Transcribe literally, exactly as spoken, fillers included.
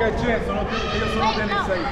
quietinho, só não tem isso aí.